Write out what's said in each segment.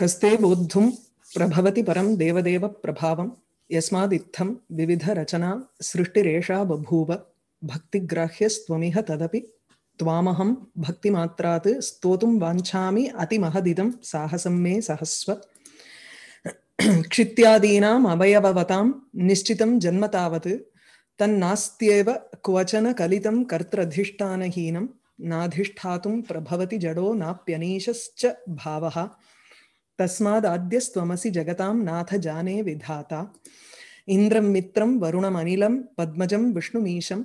कस्ते बोद्धुं प्रभवति परं देवदेव प्रभावं यस्मादित्थं विविध रचना सृष्टिरेषा बभूव भक्तिग्राह्यस्त्वमिह तदपि त्वामहं भक्तिमात्रात् स्तोतुं वाञ्छामि अतिमहदिदं साहसं मे सहस्व क्षित्यादीनाम् अवयववतां निश्चितं जन्म तावत् तन्नास्त्येव क्वचन कलितं कर्त्रधिष्ठानहीनं नाधिष्ठातुं प्रभवति जडो नाप्यनीशश्च भावः तस्मादाद्यस्त्वमसि जगतां नाथ जाने विधाता इन्द्रं मित्रं वरुणमनिलं पद्मजं विष्णुमीशं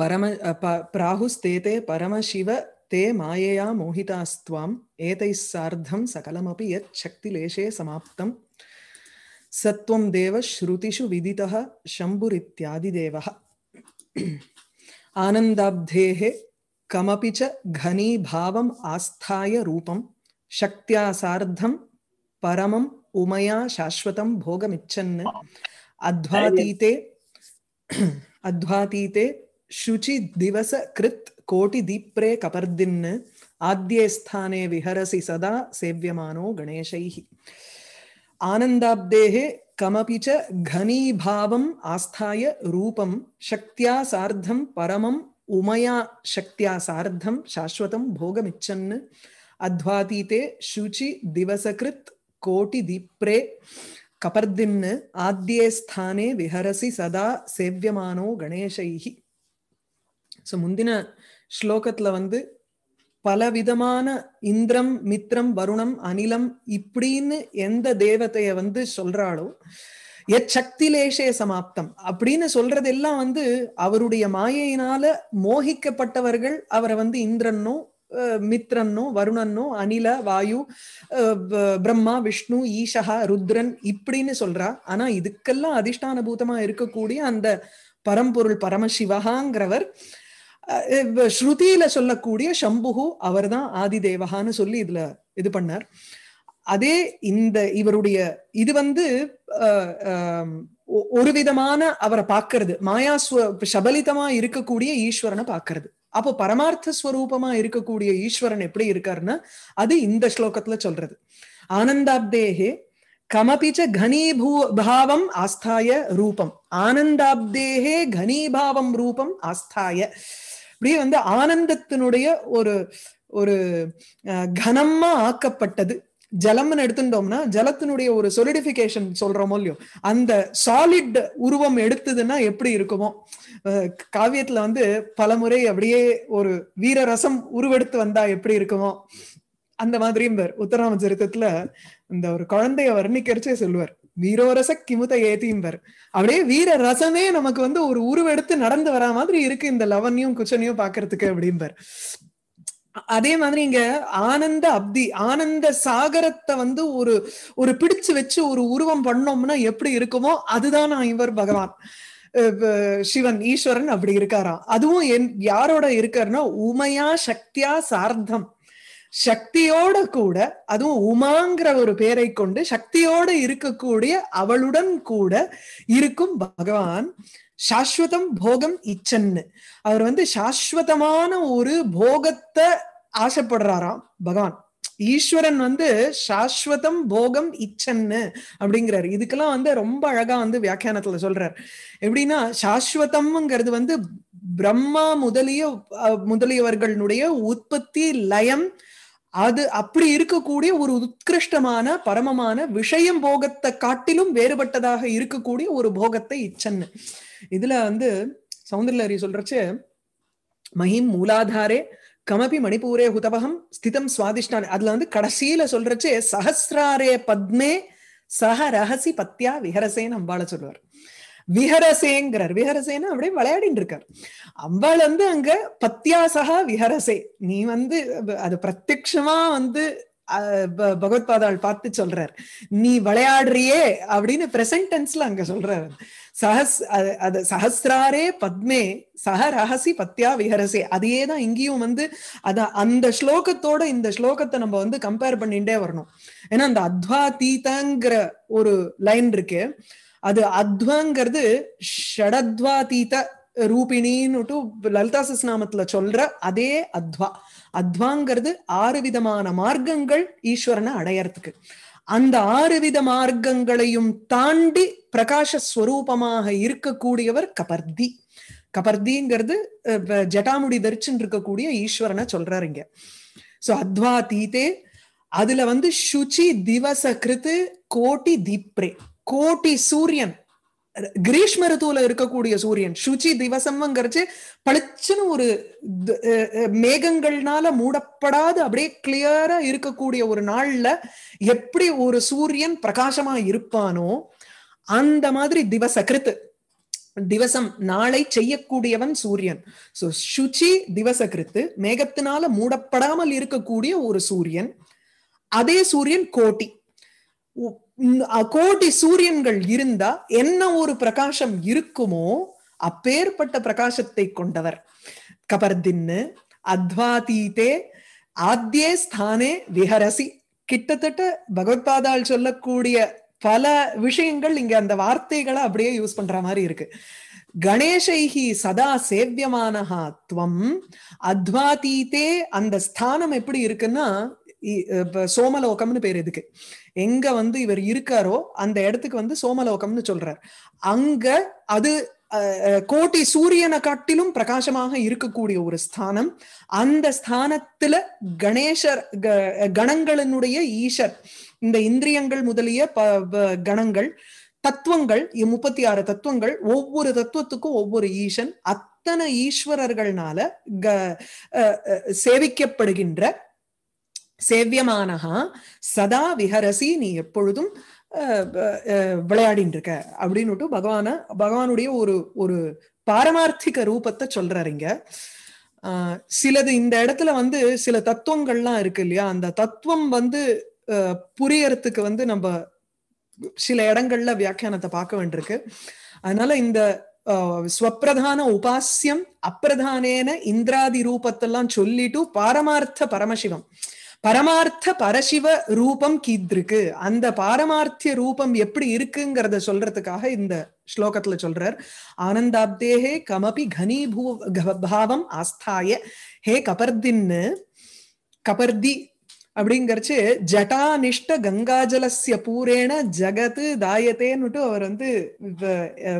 प्राहुस्तेते परमशिव ते मायया मोहितास्त्वाम् एतैः सार्धं सकलमपि यच्छक्तिलेशे समाप्तं सत्वं देव श्रुतिषु विदितः शम्भुरित्यादिदेवः आनन्दाब्धेः कमपि च घनी भावम् आस्थाय रूपं शक्त्या सार्धं परमं उमया शाश्वतं भोगमिच्छन् अध्वातीते शुचि दिवस कृत कोटि दीप्रे कपर्दिन्न आद्ये स्थाने विहरसि सदा सेव्यमानो गणेशैः आनंदाब्देः कमपि च घनी भावम् आस्थाय रूपं शक्त्या सार्धं परमं उमया शक्त्या सार्धं शाश्वतं भोगमिच्छन् अध्वातीते शुचि दिवसकृत कोटि दीप्रे कपर्दिन्न आद्ये स्थाने विहरसि सदा सेव्यमानो गणेशैः सो मुंदिन श्लोकத்துல வந்து பலவிதமான இந்திரம் மித்ரம் வருணம் அனிலம் இப்படின்னு எந்த தேவதையை வந்து சொல்றாளோ எச்சக்திலேஷே சமாப்தம் அப்படின்னு சொல்றதெல்லாம் வந்து அவருடைய மாயையினால மோகிக்கப்பட்டவர்கள் அவரை வந்து இந்திரனோ மித்ரன்னோ வருணன்னோ அனில வாயு பிரம்மா விஷ்ணு ஈஷா ருத்ரன் இப்படின்னு சொல்றா. ஆனா இதுக்கெல்லாம் அதிஷ்டான பூதமா இருக்கக்கூடிய அந்த பரம்பொருள் பரமசிவகாங்கிறவர் ஸ்ருதியில சொல்லக்கூடிய சம்புகு அவர் தான் ஆதிதேவகான்னு சொல்லி இதுல இது பண்ணார். அதே இந்த இவருடைய இது வந்து ஒரு விதமான அவரை பாக்குறது மாயா சபலிதமா இருக்கக்கூடிய ஈஸ்வரனை பாக்குறது. அப்போ பரமார்த்த ஸ்வரூபமா இருக்கக்கூடிய ஈஸ்வரன் எப்படி இருக்காருன்னா அது இந்த ஸ்லோகத்துல சொல்றது. ஆனந்தாப்தேகே कमपिच घनीभू भावम आस्थाय रूपम आनंदाब्देहे घनीभावम रूपम आस्थाय அப்படியே வந்து ஆனந்தத்தினுடைய ஒரு ஒரு கனமா ஆக்கப்பட்டது. ஜலம்னு எடுத்துட்டோம்னா ஜலத்தினுடைய ஒரு solidification சொல்றோமோ இல்லையோ அந்த சாலிட் உருவம் எடுத்ததுன்னா எப்படி இருக்குமோ காவியத்துல வந்து பலமுறை அப்படியே ஒரு வீர ரசம் உருவெடுத்து வந்தா எப்படி இருக்குமோ அந்த மாதிரியும் பேர். உத்தராம சரித்திரத்துல இந்த ஒரு குழந்தைய வர்ணிக்கரிச்சே சொல்லுவார் வீரோரச கிமுத ஏத்தியும்பார். அப்படியே வீர ரசமே நமக்கு வந்து ஒரு உருவெடுத்து நடந்து வரா மாதிரி இருக்கு இந்த லவன்யும் குச்சனையும் பாக்குறதுக்கு அப்படிம்பார். அதே மாதிரி இங்க ஆனந்த அப்தி ஆனந்த சாகரத்தை வந்து ஒரு ஒரு பிடிச்சு வச்சு ஒரு உருவம் பண்ணோம்னா எப்படி இருக்குமோ அதுதான் நான் இவர் பகவான் சிவன் ஈஸ்வரன் அப்படி இருக்காராம். அதுவும் யாரோட இருக்காருன்னா உமையா சக்தியா சார்த்தம் சக்தியோட கூட அதுவும் உமாங்கிற ஒரு பேரை கொண்டு சக்தியோட இருக்கக்கூடிய அவளுடன் கூட இருக்கும் பகவான் சாஸ்வதம் போகம் இச்சன்னு அவர் வந்து சாஸ்வதமான ஒரு போகத்தை ஆசைப்படுறாராம் பகவான் ஈஸ்வரன் வந்து சாஸ்வதம் போகம் இச்சன்னு அப்படிங்கிறாரு. இதுக்கெல்லாம் வந்து ரொம்ப அழகா வந்து வியாக்கியானத்துல சொல்றாரு. எப்படின்னா சாஸ்வதம்ங்கிறது வந்து பிரம்மா முதலியவர்களுடைய உற்பத்தி லயம் அது அப்படி இருக்கக்கூடிய ஒரு உத்கிருஷ்டமான பரமமான விஷயம் போகத்தை காட்டிலும் வேறுபட்டதாக இருக்கக்கூடிய ஒரு போகத்தை இச்சன்னு. இதுல வந்து சௌந்தர்லஹரி சொல்றச்சு மஹிம் மூலாதாரே கமபி மணிப்பூரே ஹுதவகம் ஸ்திதம் சுவாதிஷ்டானே அதுல வந்து கடைசியில சொல்றச்சு சஹசிராரே பத்மே சஹ ரஹசி பத்யா விஹரசேன்னு அம்பாளை சொல்லுவார். விஹரசேங்கிறார் விஹரசேன்னு அப்படியே விளையாடிட்டு இருக்கார். அம்பாள் வந்து அங்க பத்தியாசகா விஹரசே நீ வந்து அது பிரத்யட்சமா வந்து பகவத்பாதாள் பார்த்து சொல்றார் நீ விளையாடுறியே அப்படின்னு பிரசன்ட் டென்ஸ்ல அங்க சொல்றாரு. அது சஹசிராரே பத்மே சஹ ரஹசி பத்யா விஹரசே அதையே தான் இங்கேயும் வந்து அத அந்த ஸ்லோகத்தோட இந்த ஸ்லோகத்தை நம்ம வந்து கம்பேர் பண்ணிட்டே வரணும். ஏன்னா அந்த அத்வா தீதங்கிற ஒரு லைன் இருக்கு அது அத்வாங்கிறது ஷடத்வாதீத ரூபிணின்னுட்டு லலிதா சஸ்நாமத்துல சொல்ற அதே அத்வா. அத்வாங்கிறது ஆறு விதமான மார்க்கங்கள் ஈஸ்வரனை அடையறதுக்கு. அந்த ஆறு வித மார்க்கங்களையும் தாண்டி பிரகாஷ ஸ்வரூபமாக இருக்கக்கூடியவர் கபர்தி. கபர்திங்கிறது ஜட்டாமுடி தரிச்சுன்னு இருக்கக்கூடிய ஈஸ்வரனை சொல்றாருங்க. சோ அத்வா தீதே, அதுல வந்து சுச்சி திவச கிருத்து கோட்டி தீப்ரே, கோட்டி சூரியன், கிரீஷ்ம ரித்துல இருக்கக்கூடிய சூரியன். சுச்சி திவசம்ங்கிறச்சு பளிச்சுன்னு ஒரு மேகங்கள்னால மூடப்படாது அப்படியே கிளியரா இருக்கக்கூடிய ஒரு நாள்ல எப்படி ஒரு சூரியன் பிரகாசமா இருப்பானோ அந்த மாதிரி திவச கிருத்து, திவசம் நாளை செய்யக்கூடியவன் சூரியன். சோ சுச்சி திவச கிருத்து, மேகத்தினால மூடப்படாமல் இருக்கக்கூடிய ஒரு சூரியன். அதே சூரியன் கோட்டி, கோட்டி சூரியன்கள் இருந்தா என்ன ஒரு பிரகாசம் இருக்குமோ அப்பேற்பட்ட பிரகாசத்தை கொண்டவர் கபர்தின்னு. அத்வாதீதே ஆத்யே ஸ்தானே விஹரசி. கிட்டத்தட்ட பகவத்பாதால் சொல்லக்கூடிய பல விஷயங்கள் இங்க அந்த வார்த்தைகளை அப்படியே யூஸ் பண்ற மாதிரி இருக்கு. கணேசைஹி சதா சேவியமானஹா த்வம் அத்வாதீதே. அந்த ஸ்தானம் எப்படி இருக்குன்னா, சோமலோகம்னு பேர் இதுக்கு. எங்க வந்து இவர் இருக்காரோ அந்த இடத்துக்கு வந்து சோமலோகம்னு சொல்றார். அங்க அது கோட்டி சூரியனை காட்டிலும் பிரகாசமாக இருக்கக்கூடிய ஒரு ஸ்தானம். அந்த ஸ்தானத்துல கணேசர், கணங்களினுடைய ஈஷர், இந்த இந்திரியங்கள் முதலிய கணங்கள், தத்துவங்கள், 36 தத்துவங்கள், ஒவ்வொரு தத்துவத்துக்கும் ஒவ்வொரு ஈசன், அத்தனை ஈஸ்வரர்கள்னால சேவிக்கப்படுகின்ற சேவியமானஹா சதா விஹரசி, நீ எப்பொழுதும் விளையாடின்னு இருக்க அப்படின்னுட்டு பகவானுடைய ஒரு ஒரு பாரமார்த்திக ரூபத்தை சொல்றாருங்க. சிலது இந்த இடத்துல வந்து சில தத்துவங்கள்லாம் இருக்கு இல்லையா, அந்த தத்துவம் வந்து புரியறதுக்கு வந்து நம்ம சில இடங்கள்ல வியாக்கியானத்தை பார்க்க வேண்டியிருக்கு. அதனால இந்த ஸ்வப்பிரதான உபாசியம் அப்பிரதானேன இந்திராதி ரூபத்தெல்லாம் சொல்லிட்டு பாரமார்த்த பரமசிவம், பரமார்த்த பரசிவ ரூபம் கீதிருக்கு, அந்த பாரமார்த்திய ரூபம் எப்படி இருக்குங்கிறத சொல்றதுக்காக இந்த ஸ்லோகத்துல சொல்றார். ஆனந்தாப்தேஹே கமபி கனீபூ பாவம் ஆஸ்தாய. ஹே கபர்தின்னு, கபர்தி அப்படிங்கறச்சு ஜட்டானிஷ்ட கங்காஜலஸ்ய பூரேன ஜகத்து தாயத்தேன்னுட்டு அவர் வந்து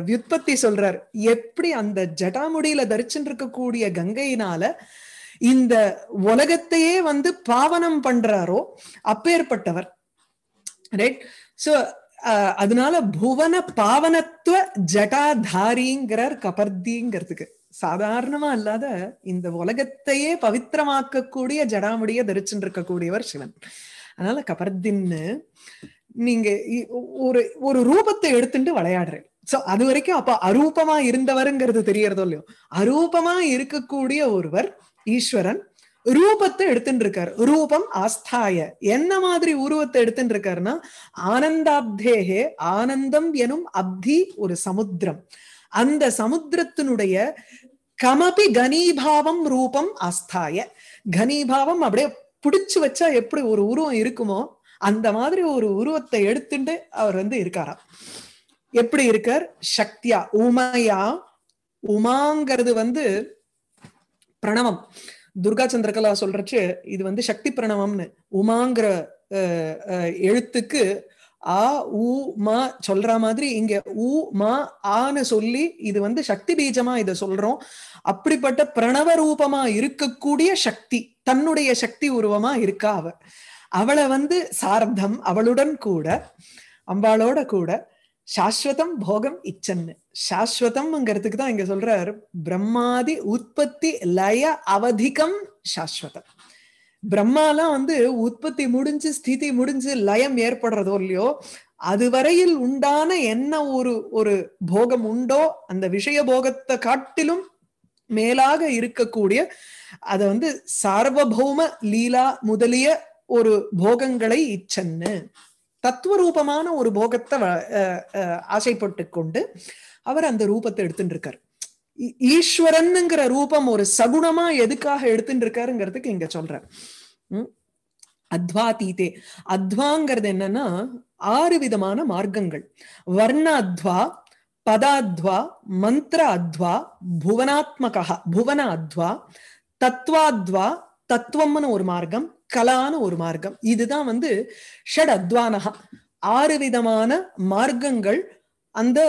வியுற்பத்தி சொல்றார். எப்படி அந்த ஜட்டாமுடியில தரிச்சுட்டு இருக்கக்கூடிய கங்கையினால இந்த உலகத்தையே வந்து பாவனம் பண்றாரோ அப்பேற்பட்டவர். ரைட். சோ அதனால புவன பாவனத்துவ ஜட்டாதாரிங்கிறார் கபர்திங்கிறதுக்கு. சாதாரணமா இல்லாத இந்த உலகத்தையே பவித்திரமாக்கக்கூடிய ஜடாமுடிய தரிச்சுட்டு இருக்கக்கூடியவர் சிவன். அதனால கபர்தின்னு நீங்க ஒரு ஒரு ரூபத்தை எடுத்துட்டு விளையாடுறேன். சோ அது வரைக்கும் அப்ப அரூபமா இருந்தவருங்கிறது தெரியறதோ இல்லையோ, அரூபமா இருக்கக்கூடிய ஒருவர் ஈஸ்வரன் ரூபத்தை எடுத்துட்டு இருக்காரு. ரூபம் ஆஸ்தாய, என்ன மாதிரி உருவத்தை எடுத்துட்டு இருக்காருன்னா, ஆனந்தாப்தேகே, ஆனந்தம் எனும் அப்தி ஒரு சமுத்திரம், அந்த சமுத்திரத்தினுடைய கமபி கனீபாவம் ரூபம் ஆஸ்தாய. கனீபாவம் அப்படியே பிடிச்சு வச்சா எப்படி ஒரு உருவம் இருக்குமோ அந்த மாதிரி ஒரு உருவத்தை எடுத்துட்டு அவர் வந்து இருக்காராம். எப்படி இருக்கார்? சக்தியா உமையா. உமாங்கிறது வந்து பிரணவம். துர்கா சந்திரகலா சொல்றச்சு இது வந்து சக்தி பிரணவம்னு. உமாங்கிற எழுத்துக்கு ஆ ஊ மா சொல்ற மாதிரி இங்க ஊ மா ஆன்னு சொல்லி இது வந்து சக்தி பீஜமா இதை சொல்றோம். அப்படிப்பட்ட பிரணவ ரூபமா இருக்கக்கூடிய சக்தி, தன்னுடைய சக்தி உருவமா இருக்கா அவ. அவளை வந்து சார்த்தம், அவளுடன் கூட, அம்பாளோட கூட சாஸ்வதம் போகம் இச்சன்னு. சாஸ்வதம்ங்கிறதுக்கு தான் இங்க சொல்றார் பிரம்மாதி உற்பத்தி லய அவதிகம் சாஸ்வதம். பிரம்மாலாம் வந்து உற்பத்தி முடிஞ்சு ஸ்திதி முடிஞ்சு லயம் ஏற்படுறதோ இல்லையோ அதுவரையில் உண்டான என்ன ஒரு ஒரு போகம் உண்டோ அந்த விஷய போகத்தை காட்டிலும் மேலாக இருக்கக்கூடிய அத வந்து சார்வபௌம லீலா முதலிய ஒரு போகங்களை இச்சன்னு, தத்துவரூபமான ஒரு போகத்தை ஆசைப்பட்டு கொண்டு அவர் அந்த ரூபத்தை எடுத்துட்டு இருக்கார். ஈஸ்வரன்ங்கிற ரூபம் ஒரு சகுணமா எதுக்காக எடுத்துட்டு இருக்காருங்கிறதுக்கு இங்க சொல்றார். அத்வாதீதே, அத்வாங்கிறது என்னன்னா ஆறு விதமான மார்க்கங்கள். வர்ண அத்வா, पदाध्वा मंत्राध्वा भुवनात्मकः भुवनाध्वा तत्वाध्वा तत्वमनु और मार्गम कलानु और मार्गम இதுதான் வந்து ஷட் அத்வானஹ ஆறு விதமான மார்க்கங்கள் அந்த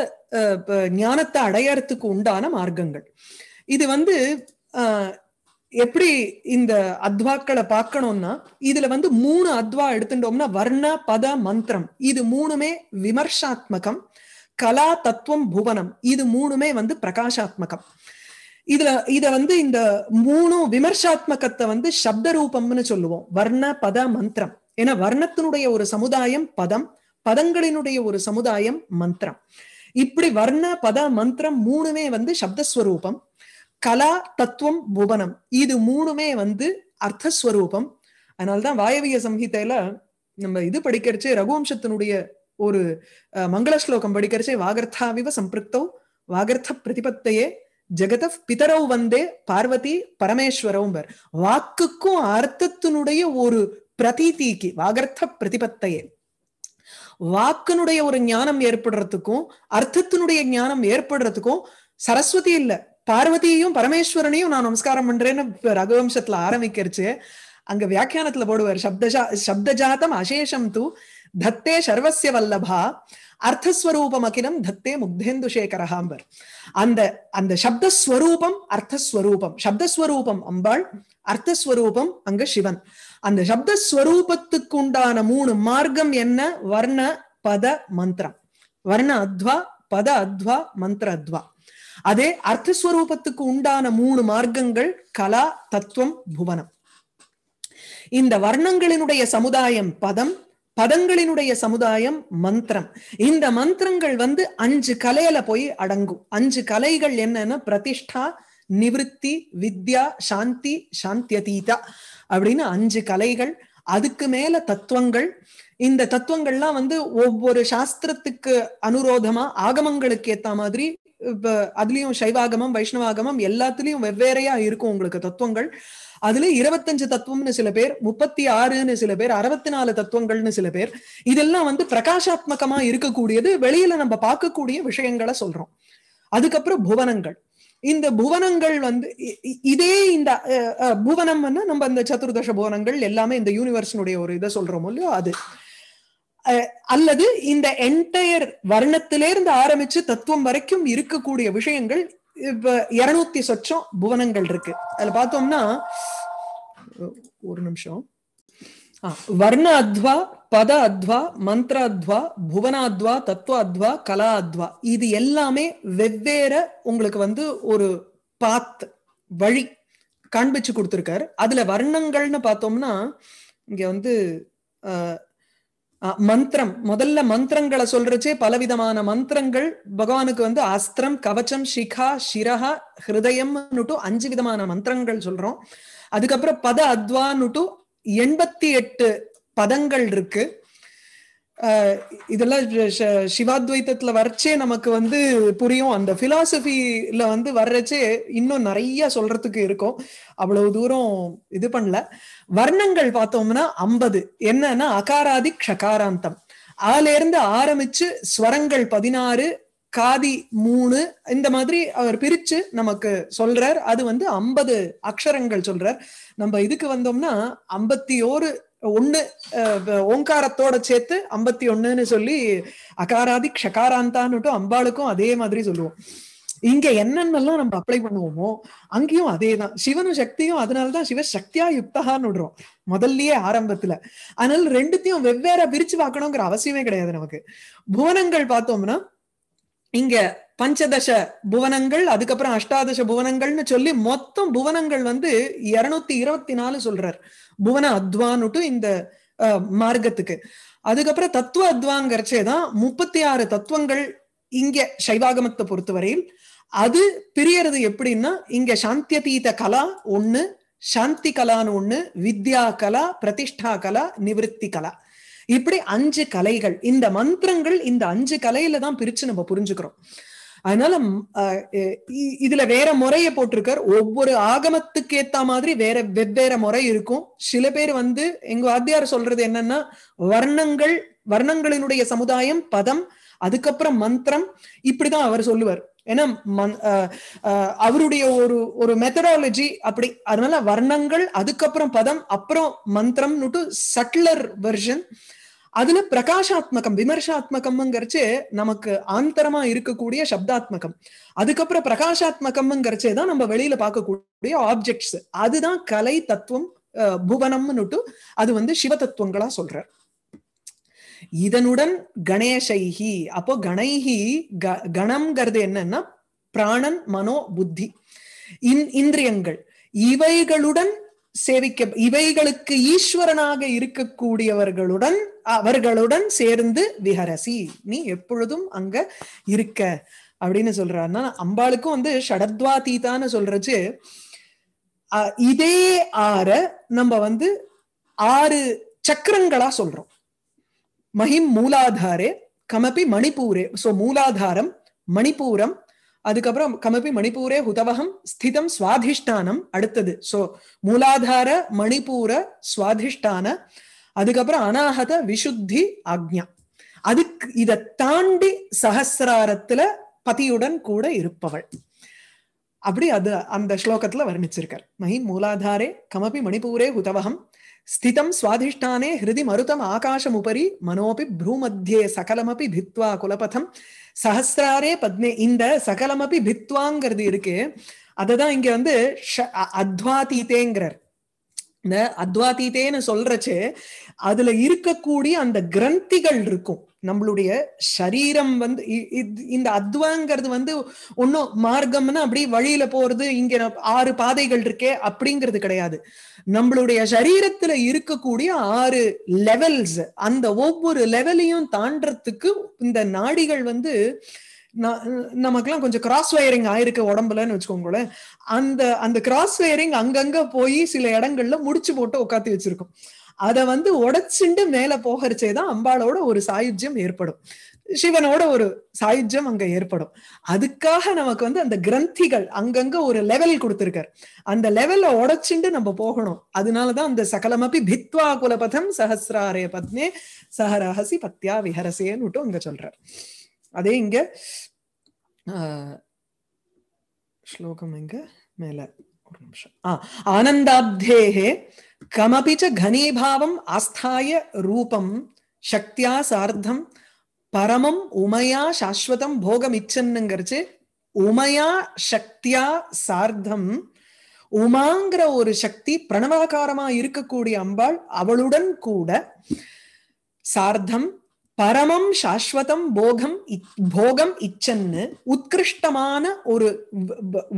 ஞானத்தை அடையறதுக்கு உண்டான மார்க்கங்கள் இது வந்து எப்படி இந்த அத்வாக்களை பார்க்கணும்னா இதுல வந்து மூணு அத்வா எடுத்துட்டோம்னா வர்ண பத மந்திரம் இது மூணுமே விமர்சாத்மகம் கலா தத்துவம் புவனம் இது மூணுமே வந்து பிரகாசாத்மகம் இதுல இத வந்து இந்த மூணு விமர்சாத்மகத்தை வந்து சப்த ரூபம்னு சொல்லுவோம் வர்ண பத மந்திரம் ஏன்னா வர்ணத்தினுடைய ஒரு சமுதாயம் பதம் பதங்களினுடைய ஒரு சமுதாயம் மந்திரம் இப்படி வர்ண பத மந்திரம் மூணுமே வந்து சப்தஸ்வரூபம் கலா தத்துவம் புவனம் இது மூணுமே வந்து அர்த்தஸ்வரூபம் அதனால்தான் வாயவிய சம்ஹிதையில நம்ம இது படிக்கிறச்சே ரகுவம்சத்தினுடைய ஒரு மங்கள ஸ்லோகம் படிக்கிறச்சே வாகர்த்தாவிவ சம்பிருக்தௌ வாகர்த்த பிரதிபத்தையே ஜெகத பிதரௌ வந்தே பார்வதி பரமேஸ்வரவும்பர் வாக்குக்கும் அர்த்தத்தினுடைய ஒரு பிரதீதிக்கு வாகர்த்த பிரதிபத்தையே வாக்கினுடைய ஒரு ஞானம் ஏற்படுறதுக்கும் அர்த்தத்தினுடைய ஞானம் ஏற்படுறதுக்கும் சரஸ்வதி இல்ல பார்வதியையும் பரமேஸ்வரனையும் நான் நமஸ்காரம் பண்றேன்னு ரகுவம்சத்துல ஆரம்பிக்கிறச்சு அங்க வியாக்கியானத்துல போடுவார் சப்தஜாதம் அசேஷம் தூ தத்தே சர்வஸ்ய வல்லபா அர்த்தஸ்வரூபம் அகிலம் தத்தே முக்தேந்து சேகரஹாம்பர் அந்த அந்த சப்தஸ்வரூபம் அர்த்தஸ்வரூபம் சப்தஸ்வரூபம் அம்பாள் அர்த்தஸ்வரூபம் அங்க சிவன் அந்த சப்தஸ்வரூபத்துக்கு உண்டான மூணு மார்க்கம் என்ன வர்ண பத மந்திரம் வர்ண அத்வா பத அத்வா மந்திர அத்வா அதே அர்த்தஸ்வரூபத்துக்கு உண்டான மூணு மார்க்கங்கள் கலா தத்துவம் புவனம் இந்த வர்ணங்களினுடைய சமுதாயம் பதம் பதங்களினுடைய சமுதாயம் மந்திரம் இந்த மந்திரங்கள் வந்து அஞ்சு கலையில போய் அடங்கும் அஞ்சு கலைகள் என்னன்னா பிரதிஷ்டா நிவிருத்தி வித்யா சாந்தி சாந்தியதீதா அப்படின்னு அஞ்சு கலைகள் அதுக்கு மேல தத்துவங்கள் இந்த தத்துவங்கள்லாம் வந்து ஒவ்வொரு சாஸ்திரத்துக்கு அனுரோதமா ஆகமங்களுக்கு ஏத்த மாதிரி அதுலயும் சைவாகமம் வைஷ்ணவாகமம் எல்லாத்துலயும் வெவ்வேறையா இருக்கும் உங்களுக்கு தத்துவங்கள் அதுல 25 தத்துவம்னு சில பேர் 36ன்னு சில பேர் 64 தத்துவங்கள்னு சில பேர் இதெல்லாம் வந்து பிரகாசாத்மகமா இருக்கக்கூடியது வெளியில நம்ம பார்க்கக்கூடிய விஷயங்களை சொல்றோம் அதுக்கப்புறம் புவனங்கள் இந்த புவனங்கள் வந்து இதே இந்த புவனம்னா நம்ம இந்த சதுர்தச புவனங்கள் எல்லாமே இந்த யூனிவர்ஸினுடைய ஒரு இதை சொல்றோம் இல்லையோ அது அல்லது இந்த என்டையர் வர்ணத்திலிருந்து ஆரம்பிச்சு தத்துவம் வரைக்கும் இருக்கக்கூடிய விஷயங்கள் இப்ப 200 சொச்சம் புவனங்கள் இருக்கு அதுல பார்த்தோம்னா ஒரு நிமிஷம் வர்ண அத்வா பத அத்வா மந்திராத்வா புவனாத்வா தத்துவாத்வா கலா அத்வா இது எல்லாமே வெவ்வேற உங்களுக்கு வந்து ஒரு பாத் வழி காண்பிச்சு கொடுத்திருக்காரு அதுல வர்ணங்கள்னு பார்த்தோம்னா இங்க வந்து மந்திரம் முதல்ல மந்திரங்களை சொல்றச்சே பலவிதமான மந்திரங்கள் பகவானுக்கு வந்து ஆஸ்திரம் கவச்சம் சிகா சிரஹா ஹிருதயம்னுட்டு 5 விதமான மந்திரங்கள் சொல்றோம் அதுக்கப்புறம் பத அத்வான்னுட்டு 88 பதங்கள் இருக்கு இதெல்லாம் சிவாத்வைத்தத்துல வர்றச்சே நமக்கு வந்து புரியும் அந்த பிலாசபில வந்து வர்றச்சே இன்னும் நிறைய சொல்றதுக்கு இருக்கும் அவ்வளவு தூரம் இது பண்ணல வர்ணங்கள் பார்த்தோம்னா 50 என்னன்னா அகாராதி ஷகாராந்தம் அதுல இருந்து ஆரம்பிச்சு ஸ்வரங்கள் 16 காதி 3 இந்த மாதிரி அவர் பிரிச்சு நமக்கு சொல்றார் அது வந்து 50 அக்ஷரங்கள் சொல்றார் நம்ம இதுக்கு வந்தோம்னா 51 ஓங்காரத்தோட சேர்த்து 51ன்னு சொல்லி அகாராதி ஷகாராந்தான்னுட்டு அம்பாளுக்கும் அதே மாதிரி சொல்லுவோம் இங்க என்னென்னலாம் நம்ம அப்ளை பண்ணுவோமோ அங்கேயும் அதேதான் சிவனும் சக்தியும் அதனாலதான் சிவ சக்தியா யுக்தகான்னு விடுறோம் முதல்லயே ஆரம்பத்துல அதனால ரெண்டுத்தையும் வெவ்வேற பிரிச்சு பார்க்கணுங்கிற அவசியமே கிடையாது நமக்கு புவனங்கள் பார்த்தோம்னா இங்க 15 புவனங்கள் அதுக்கப்புறம் 18 புவனங்கள்னு சொல்லி மொத்தம் புவனங்கள் வந்து 224 சொல்றார் புவன அத்வான்னுட்டு இந்த மார்க்கத்துக்கு அதுக்கப்புறம் தத்துவ அத்வாங்கிறச்சேதான் 36 தத்துவங்கள் இங்க சைவாகமத்தை பொறுத்தவரையில் அது பிரியறது எப்படின்னா இங்க சாந்தியதீத கலா 1 சாந்தி கலான்னு 1 வித்யா கலா பிரதிஷ்டா கலா நிவிருத்தி கலா இப்படி 5 கலைகள் இந்த மந்திரங்கள் இந்த 5 கலையில தான் பிரிச்சு நம்ம புரிஞ்சுக்கிறோம் அதனால இதுல வேற முறைய போட்டிருக்கார் ஒவ்வொரு ஆகமத்துக்கு ஏத்த மாதிரி வேற வெவ்வேற முறை இருக்கும் சில பேர் வந்து எங்க வாத்தியார் சொல்றது என்னன்னா வர்ணங்களினுடைய சமுதாயம் பதம் அதுக்கப்புறம் மந்திரம் இப்படிதான் அவர் சொல்லுவார். ஏன்னா அவருடைய ஒரு ஒரு மெத்தடாலஜி அப்படி. அதனால வர்ணங்கள், அதுக்கப்புறம் பதம், அப்புறம் மந்திரம்னுட்டு சட்லர் வெர்ஷன். அதுல பிரகாஷாத்மகம் விமர்சாத்மகம்ங்கிறச்சு நமக்கு ஆந்தரமா இருக்கக்கூடிய சப்தாத்மகம், அதுக்கப்புறம் பிரகாஷாத்மகம்ங்கிறச்சேதான் நம்ம வெளியில பார்க்கக்கூடிய ஆப்ஜெக்ட்ஸ். அதுதான் கலை தத்துவம் புவனம்னுட்டு அது வந்து சிவதத்துவங்களா சொல்றார். இதனுடன் கணேசைஹி, அப்போ கணைஹி கணம்ங்கிறது என்னன்னா பிராணன், மனோ, புத்தி, இந்திரியங்கள், இவைகளுடன் சேவிக்க, இவைகளுக்கு ஈஸ்வரனாக இருக்கக்கூடியவர்களுடன் அவர்களுடன் சேர்ந்து விஹரசி, நீ எப்பொழுதும் அங்க இருக்க அப்படின்னு சொல்றாருன்னா அம்பாளுக்கும் வந்து ஷடத்வா தீதான்னு சொல்றது. இதே ஆற நம்ம வந்து 6 சக்கரங்களா சொல்றோம். மஹிம் மூலாதாரே கமபி மணிப்பூரே. சோ மூலாதாரம், மணிப்பூரம், அதுக்கப்புறம் கமபி மணிப்பூரே ஹுதவகம் ஸ்திதம் சுவாதிஷ்டானம். அடுத்தது சோ மூலாதார, மணிப்பூர, சுவாதிஷ்டான, அதுக்கப்புறம் அனாஹத, விசுத்தி, ஆக்ஞா. அதுக்கு இதை தாண்டி சஹசிராரத்துல பதியுடன் கூட இருப்பவள் அப்படி அது அந்த ஸ்லோகத்துல வர்ணிச்சிருக்கார். மஹிம் மூலாதாரே கமபி மணிப்பூரே ஹுதவகம் ஸ்திதம் சுவாதிஷ்டானே ஹிருதி மருதம் ஆகாசம் உபரி மனோபி ப்ரூமத்தியே சகலமபி பித்வா குலபதம் சஹசிராரே பத்மே. இந்த சகலமபி பித்வாங்கிறது இருக்கு, அததான் இங்க வந்து அத்வாதீதேங்கிறார். இந்த அத்வாதீதேன்னு சொல்றச்சு அதுல இருக்கக்கூடிய அந்த கிரந்திகள் இருக்கும். நம்மளுடைய சரீரம் வந்து இந்த அத்வாங்கிறது வந்து ஒன்னும் மார்க்கம்னா அப்படி வழியில போறது, இங்க 6 பாதைகள் இருக்கே அப்படிங்கிறது கிடையாது. நம்மளுடைய சரீரத்துல இருக்கக்கூடிய 6 லெவல்ஸ், அந்த ஒவ்வொரு லெவலையும் தாண்டறதுக்கு இந்த நாடிகள் வந்து நமக்குலாம் கொஞ்சம் கிராஸ் வயரிங் ஆயிருக்கு உடம்புலன்னு வச்சுக்கோங்களேன். அந்த அந்த கிராஸ் வயரிங் அங்கங்க போய் சில இடங்கள்ல முடிச்சு போட்டு உட்காந்து வச்சிருக்கோம். அதை வந்து உடைச்சுண்டு மேல போகிறச்சேதான் அம்பாளோட ஒரு சாயுஜ்யம் ஏற்படும், சிவனோட ஒரு சாயுஜ்யம் அங்க ஏற்படும். அதுக்காக நமக்கு வந்து அந்த கிரந்திகள் அங்கங்க ஒரு லெவல் கொடுத்திருக்காரு, அந்த லெவல்ல உடைச்சுண்டு நம்ம போகணும். அதனாலதான் அந்த சகலமபி பித்வா குலபதம் சஹசிராரே பத்மே சஹரஹசி பத்யா விஹரசேன்னு விட்டு அங்க சொல்றார். அதே இங்க ஸ்லோகம் இங்க மேல ஒரு நிமிஷம். ஆனந்தாப்தேஹே கமபிச்ச கனீபாவம் ஆஸ்தாய ரூபம் சக்தியா சார்த்தம் பரமம் உமையா சாஸ்வதம் போகம் இச்சன்னுங்கிறச்சு. உமையா சக்தியா சார்த்தம், உமாங்கிற ஒரு சக்தி பிரணவாகாரமா இருக்கக்கூடிய அம்பாள், அவளுடன் கூட சார்த்தம் பரமம் சாஸ்வதம் போகம் இச்சன்னு உத்கிருஷ்டமான ஒரு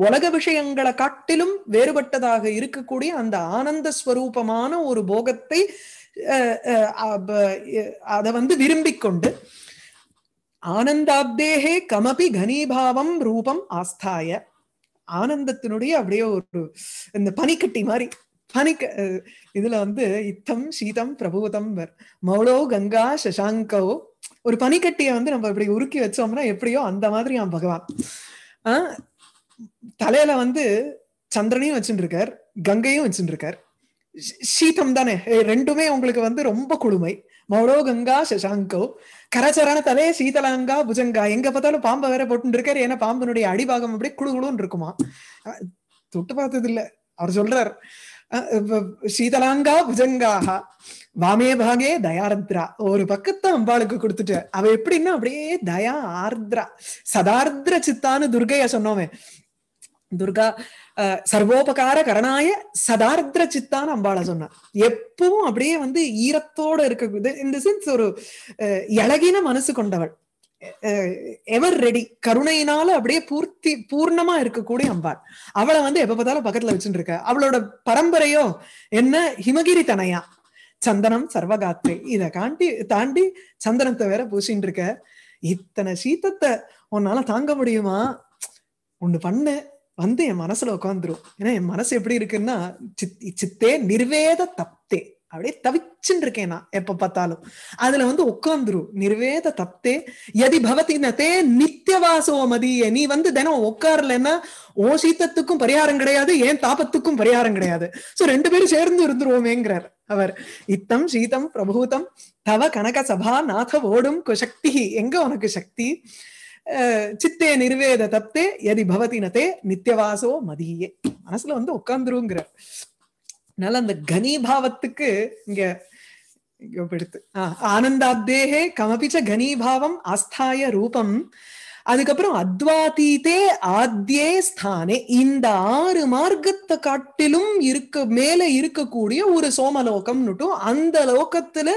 உலக விஷயங்களை காட்டிலும் வேறுபட்டதாக இருக்கக்கூடிய அந்த ஆனந்த ஸ்வரூபமான ஒரு போகத்தை அதை வந்து விரும்பிக் கொண்டு ஆனந்தாப்தேகே கமபி கனீபாவம் ரூபம் ஆஸ்தாய, ஆனந்தத்தினுடைய அப்படியே ஒரு இந்த பனிக்கட்டி மாதிரி இதுல வந்து இத்தம் சீதம் பிரபூதம் வர் மௌளோ கங்கா சசாங்கோ, ஒரு பனிக்கட்டியை வந்து நம்ம இப்படி உருக்கி வச்சோம்னா எப்படியோ அந்த மாதிரி ஆம் பகவான். தலையில வந்து சந்திரனையும் வச்சுட்டு இருக்கார், கங்கையும் வச்சுட்டு இருக்கார். சீதம் தானே, ரெண்டுமே உங்களுக்கு வந்து ரொம்ப குளுமை. மௌளோ கங்கா சசாங்கோ கரச்சரான தலையே சீதலாங்கா புஜங்கா, எங்க பார்த்தாலும் பாம்பை வேற போட்டு இருக்காரு. ஏன்னா பாம்பனுடைய அடிபாகம் அப்படியே குழுகுழுன்னு இருக்குமா, தொட்டு பார்த்தது இல்ல. அவர் சொல்றார் சீதலாங்கா புஜங்காக வாமே பாகே தயார்திரா, ஒரு பக்கத்தை அம்பாளுக்கு கொடுத்துட்டு அவ எப்படின்னா அப்படியே தயா ஆர்திரா சதார்திர சித்தான்னு துர்கைய சொன்னோமே, துர்கா சர்வோபகார கரணாய சதார்திர சித்தான்னு அம்பாளை சொன்னா. எப்பவும் அப்படியே வந்து ஈரத்தோட இருக்க, இந்த சென்ஸ் ஒரு இலகின மனசு கொண்டவள், எவர் ரெடி, கருணையினால அப்படியே பூர்ணமா இருக்கக்கூடிய அம்பாள். அவளை வந்து எப்ப பார்த்தாலும் பக்கத்துல வச்சுட்டு இருக்க. அவளோட பரம்பரையோ என்ன, ஹிமகிரி தனையா சந்தனம் சர்வகாத்ரே, இதை தாண்டி சந்தனத்தை வேற பூசிட்டு இருக்க. இத்தனை சீதத்தை உன்னால தாங்க முடியுமா, ஒண்ணு பண்ணு, வந்து என் மனசுல உட்காந்துரும். ஏன்னா என் மனசு எப்படி இருக்குன்னா சித்தே நிர்வேத தப்தே, அப்படியே தவிச்சுன்னு இருக்கேன் நான் எப்ப பார்த்தாலும், அதுல வந்து உட்காந்துரு. நிர்வேத தப்தே எதி பவதி நே நித்தியவாசோ மதியே, நீ வந்து தினம் உட்காரலன்னா ஓ சீத்தத்துக்கும் பரிகாரம் கிடையாது, ஏன் தாபத்துக்கும் பரிகாரம் கிடையாது. சோ 2 பேரும் சேர்ந்து இருந்துருவோமேங்கிறார். அவர் இத்தம் சீதம் பிரபூதம் தவ கனக சபா நாத ஓடும் குசக்தி. எங்க உனக்கு சக்தி? சித்தே நிர்வேத தப்தே எதி பவதினதே நித்தியவாசோ மதியே. மனசுல வந்து உட்கார்ந்துருங்கிற. அதனால அந்த கனீபாவத்துக்கு இங்க எடுத்து ஆனந்தாத்தேகே கமபிச்ச கனீபாவம் ஆஸ்தாய ரூபம். அதுக்கப்புறம் அத்வாதீதே ஆத்யே ஸ்தானே, இந்த 6 மார்க்கத்தை காட்டிலும் இருக்க மேல இருக்கக்கூடிய ஒரு சோமலோகம் நுட்டும். அந்த லோகத்துல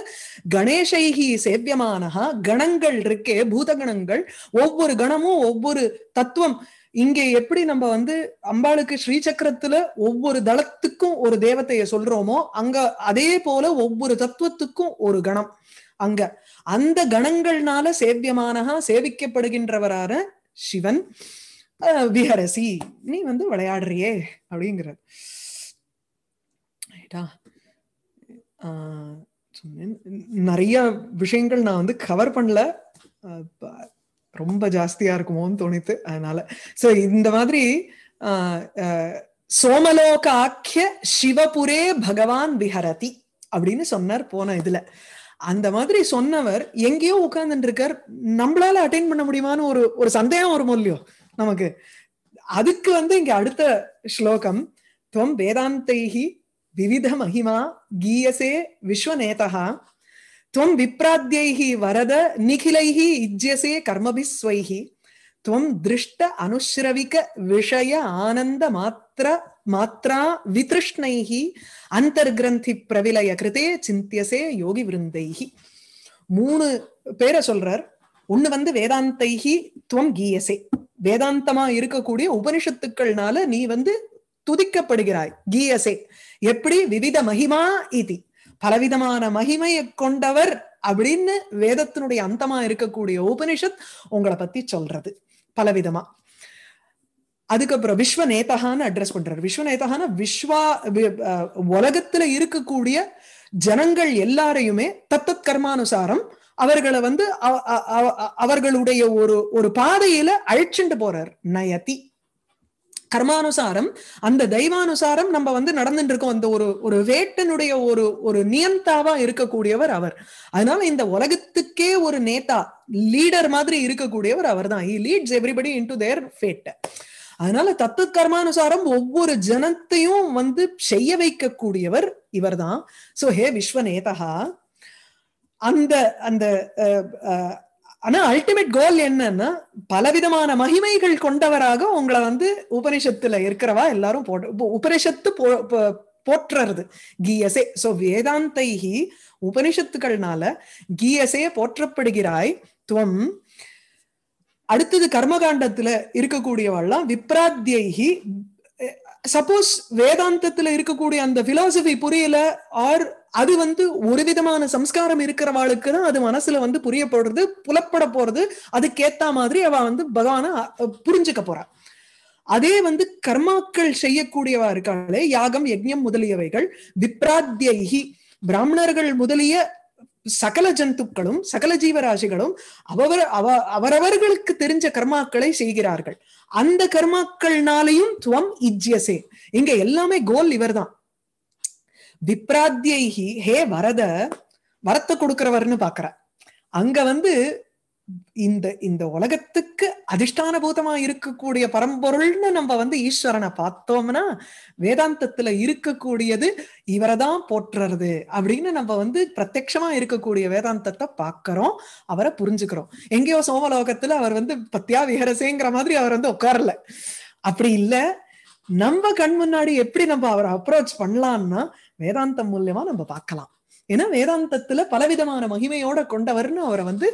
கணேசைகி சேவியமானஹா, கணங்கள் இருக்கே பூதகணங்கள், ஒவ்வொரு கணமும் ஒவ்வொரு தத்துவம். இங்க எப்படி நம்ம வந்து அம்பாளுக்கு ஸ்ரீசக்கரத்துல ஒவ்வொரு தளத்துக்கும் ஒரு தேவதையை சொல்றோமோ அங்க அதே போல ஒவ்வொரு தத்துவத்துக்கும் ஒரு கணம். அங்க அந்த கணங்கள்னால சேவியமானஹா, சேவிக்கப்படுகின்றவரான சிவன். விஹரசி, நீ வந்து விளையாடுறியே அப்படிங்கிறது. நிறைய விஷயங்கள் நான் வந்து கவர் பண்ணல, ரொம்ப ஜாஸ்தியா இருக்குமோன்னு தோணித்து. அதனால சோ இந்த மாதிரி சோமலோக ஆக்கிய சிவபுரே பகவான் விஹரதி அப்படின்னு சொன்னார் போன இதுல. அந்த மாதிரி சொன்னவர் எங்கேயோ உட்கார்ந்துட்டு இருக்கார். நம்மளால அட்டைன் பண்ண முடியுமான்னு ஒரு சந்தேகம் வருமோ இல்லையோ நமக்கு. அதுக்கு வந்து இங்க அடுத்த ஸ்லோகம், துவம் வேதாந்தைஹி விவித மகிமா கீயசே விஸ்வநேதஹா துவம் விப்ராத்யைஹி வரத நிகிலைஹி இஜ்யசே கர்மபிஸ்வைஹி துவம் திருஷ்ட அனுஷ்ரவிக விஷய ஆனந்த மாத்ரா வித்ருஷ்ணைஹி அந்தர்கிரந்தி பிரவிலய கிருதே சிந்தியசே யோகி விருந்தைஹி. 3 பேரை சொல்றார். ஒண்ணு வந்து வேதாந்தைஹி துவம் கீயசே, வேதாந்தமா இருக்கக்கூடிய உபனிஷத்துக்கள்னால நீ வந்து துதிக்கப்படுகிறாய். கீயசே எப்படி? விவித மகிமா இதி, பலவிதமான மகிமையை கொண்டவர் அப்படின்னு வேதத்தினுடைய அந்தமா இருக்கக்கூடிய உபனிஷத் உங்களை பத்தி சொல்றது பலவிதமா. அதுக்கப்புறம் விஸ்வநேதான்னு அட்ரஸ் பண்றாரு. விஸ்வநேதான விஸ்வா உலகத்துல இருக்கக்கூடிய ஜனங்கள் எல்லாரையுமே தத்தத் கர்மானுசாரம் அவர்களை வந்து அவர்களுடைய ஒரு பாதையில அழிச்சுட்டு போறார். நயதி கர்மானுசாரம், அந்த தெய்வானுசாரம் நம்ம வந்து நடந்துட்டு இருக்கோம். அந்த ஒரு வேட்டனுடைய ஒரு நியந்தாவா இருக்கக்கூடியவர் அவர். அதனால இந்த உலகத்துக்கே ஒரு நேதா, லீடர் மாதிரி இருக்கக்கூடியவர் அவர் தான். He leads everybody into their fate. அதனால தத்து கர்மானுசாரம் ஒவ்வொரு ஜனத்தையும் வந்து செய்ய வைக்கக்கூடியவர் இவர் தான். So hey Vishwanetha. அந்த அந்த ஆனா அல்டிமேட் கோல் என்னன்னா பலவிதமான மகிமைகள் கொண்டவராக உங்களை வந்து உபனிஷத்துல இருக்கிறவா எல்லாரும் உபனிஷத்து போற்றுறது. கீயசே, சோ வேதாந்தைஹி உபனிஷத்துக்கள்னால கீயசே போற்றப்படுகிறாய். துவம், அடுத்தது கர்மகாண்டத்துல இருக்கக்கூடியவாள்லாம் விப்ராத்யைஹி. சப்போஸ் வேதாந்தத்துல இருக்கக்கூடிய அந்த பிலாசபி புரியல, ஆர் அது வந்து ஒரு விதமான சம்ஸ்காரம் இருக்கிறவாளுக்குதான் அது மனசுல வந்து புரியப்படுறது, புலப்பட போறது. அதுக்கேத்த மாதிரி அவ வந்து பகவான புரிஞ்சுக்க போறா. அதே வந்து கர்மாக்கள் செய்யக்கூடியவா இருக்காளே, யாகம் யஜ்ஞம் முதலியவைகள், விப்ராத்யைஹி பிராமணர்கள் முதலிய சகல ஜந்துக்களும் சகல ஜீவராசிகளும் அவரவர்களுக்கு தெரிஞ்ச கர்மாக்களை செய்கிறார்கள். அந்த கர்மாக்கள்னாலையும் துவம் இஜ்யசே, இங்க எல்லாமே கோல் இவர் தான். விப்ராத்யைஹி, ஹே வரத, வரத்தை கொடுக்கிறவர்னு பாக்குற. அங்க வந்து இந்த உலகத்துக்கு அதிஷ்டான பூதமா இருக்கக்கூடிய பரம்பொருள்னு நம்ம வந்து ஈஸ்வரனை பார்த்தோம்னா வேதாந்தத்துல இருக்கக்கூடியது இவரதான் போற்றுறது அப்படின்னு நம்ம வந்து பிரத்யட்சமா இருக்கக்கூடிய வேதாந்தத்தை பாக்கிறோம், அவரை புரிஞ்சுக்கிறோம். எங்கேயோ சோமலோகத்துல அவர் வந்து பத்தியா விஹரசேங்கிற மாதிரி அவர் வந்து உட்காரல. அப்படி இல்ல, நம்ம கண் முன்னாடி எப்படி நம்ம அவரை அப்ரோச் பண்ணலாம்னா வேதாந்தம் மூலமா நம்ம பார்க்கலாம். ஏன்னா வேதாந்தத்துல பலவிதமான மகிமையோட கொண்டவர்னு அவரை வந்து